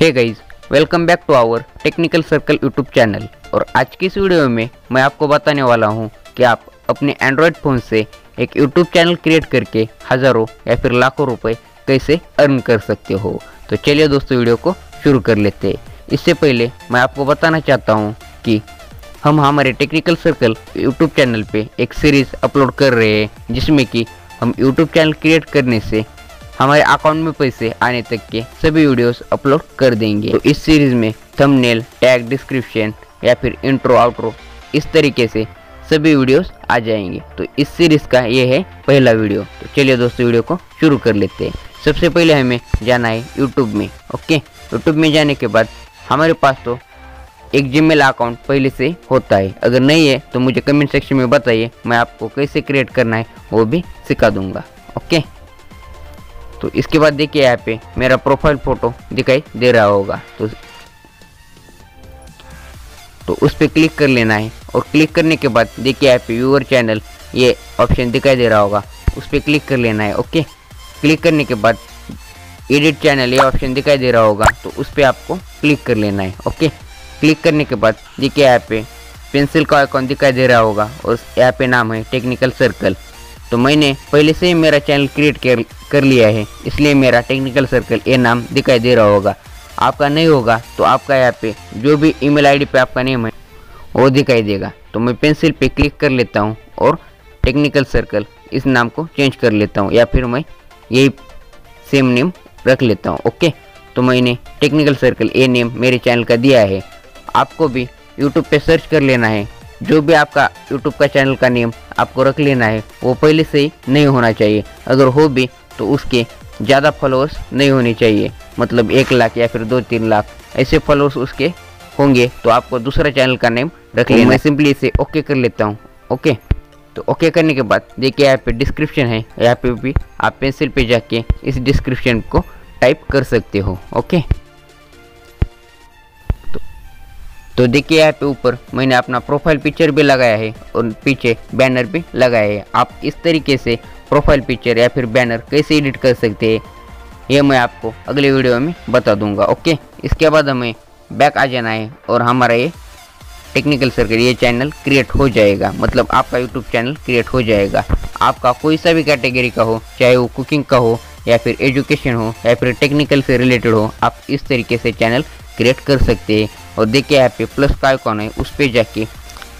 Hey guys, welcome back to our technical circle YouTube channel. और आज की इस वीडियो में मैं आपको बताने वाला हूं कि आप अपने एंड्रॉयड फ़ोन से एक यूट्यूब चैनल क्रिएट करके हज़ारों या फिर लाखों रुपए कैसे अर्न कर सकते हो। तो चलिए दोस्तों, वीडियो को शुरू कर लेते हैं। इससे पहले मैं आपको बताना चाहता हूँ कि हम हमारे टेक्निकल सर्कल यूट्यूब चैनल पर एक सीरीज़ अपलोड कर रहे हैं, जिसमें कि हम यूट्यूब चैनल क्रिएट करने से हमारे अकाउंट में पैसे आने तक के सभी वीडियोस अपलोड कर देंगे। तो इस सीरीज़ में थंबनेल, टैग, डिस्क्रिप्शन या फिर इंट्रो, आउट्रो, इस तरीके से सभी वीडियोस आ जाएंगे। तो इस सीरीज़ का ये है पहला वीडियो। तो चलिए दोस्तों, वीडियो को शुरू कर लेते हैं। सबसे पहले हमें जाना है यूट्यूब में। ओके, यूट्यूब में जाने के बाद हमारे पास तो एक जीमेल अकाउंट पहले से होता है। अगर नहीं है तो मुझे कमेंट सेक्शन में बताइए, मैं आपको कैसे क्रिएट करना है वो भी सिखा दूँगा। ओके, तो इसके बाद देखिए यहाँ पे मेरा प्रोफाइल फ़ोटो दिखाई दे रहा होगा, तो उस पर क्लिक कर लेना है। और क्लिक करने के बाद देखिए यहाँ पे व्यूअर चैनल ये ऑप्शन दिखाई दे रहा होगा, उस पर क्लिक कर लेना है। ओके, क्लिक करने के बाद एडिट चैनल ये ऑप्शन दिखाई दे रहा होगा, तो उस पर आपको क्लिक कर लेना है। ओके, क्लिक करने के बाद देखिए यहाँ पे पेंसिल का आइकॉन दिखाई दे रहा होगा और यहाँ पे नाम है टेक्निकल सर्कल। तो मैंने पहले से ही मेरा चैनल क्रिएट कर लिया है, इसलिए मेरा टेक्निकल सर्कल ये नाम दिखाई दे रहा होगा। आपका नहीं होगा तो आपका यहाँ पे जो भी ईमेल आईडी पे आपका नेम है वो दिखाई देगा। तो मैं पेंसिल पे क्लिक कर लेता हूँ और टेक्निकल सर्कल इस नाम को चेंज कर लेता हूँ, या फिर मैं यही सेम नेम रख लेता हूँ। ओके, तो मैंने टेक्निकल सर्कल ये नेम मेरे चैनल का दिया है। आपको भी यूट्यूब पर सर्च कर लेना है, जो भी आपका यूट्यूब का चैनल का नेम आपको रख लेना है वो पहले से ही नहीं होना चाहिए। अगर हो भी तो उसके ज़्यादा फॉलोअर्स नहीं होने चाहिए, मतलब 1 लाख या फिर 2-3 लाख ऐसे फॉलोअर्स उसके होंगे तो आपको दूसरा चैनल का नेम रख लेना। मैं सिंपली इसे ओके कर लेता हूँ। ओके, तो ओके करने के बाद देखिए यहाँ पे डिस्क्रिप्शन है, यहाँ पे भी आप पेंसिल पे जाके इस डिस्क्रिप्शन को टाइप कर सकते हो। ओके, तो देखिए यहाँ पे ऊपर मैंने अपना प्रोफाइल पिक्चर भी लगाया है और पीछे बैनर भी लगाया है। आप इस तरीके से प्रोफाइल पिक्चर या फिर बैनर कैसे एडिट कर सकते हैं ये मैं आपको अगले वीडियो में बता दूंगा। ओके, इसके बाद हमें बैक आ जाना है और हमारा ये टेक्निकल सर्कल ये चैनल क्रिएट हो जाएगा, मतलब आपका यूट्यूब चैनल क्रिएट हो जाएगा। आपका कोई सा भी कैटेगरी का हो, चाहे वो कुकिंग का हो या फिर एजुकेशन हो या फिर टेक्निकल से रिलेटेड हो, आप इस तरीके से चैनल क्रिएट कर सकते हैं। और देखिए यहाँ पे प्लस का आइकॉन है, उस पर जाके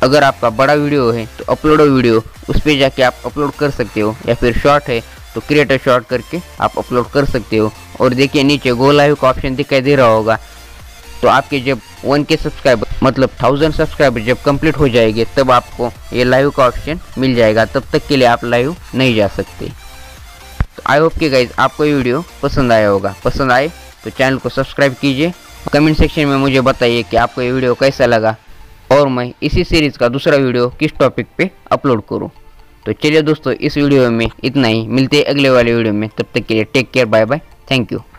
अगर आपका बड़ा वीडियो है तो अपलोड वीडियो उस पर जाके आप अपलोड कर सकते हो, या फिर शॉर्ट है तो क्रिएट अ शॉर्ट करके आप अपलोड कर सकते हो। और देखिए नीचे गो लाइव का ऑप्शन दिखाई दे रहा होगा, तो आपके जब 1K सब्सक्राइबर मतलब 1000 सब्सक्राइबर जब कंप्लीट हो जाएंगे तब आपको ये लाइव का ऑप्शन मिल जाएगा, तब तक के लिए आप लाइव नहीं जा सकते। तो आई होप कि गाइज आपको ये वीडियो पसंद आया होगा। पसंद आए तो चैनल को सब्सक्राइब कीजिए। कमेंट सेक्शन में मुझे बताइए कि आपको ये वीडियो कैसा लगा और मैं इसी सीरीज़ का दूसरा वीडियो किस टॉपिक पे अपलोड करूं। तो चलिए दोस्तों, इस वीडियो में इतना ही, मिलते हैं अगले वाले वीडियो में। तब तक के लिए take care, bye bye, thank you.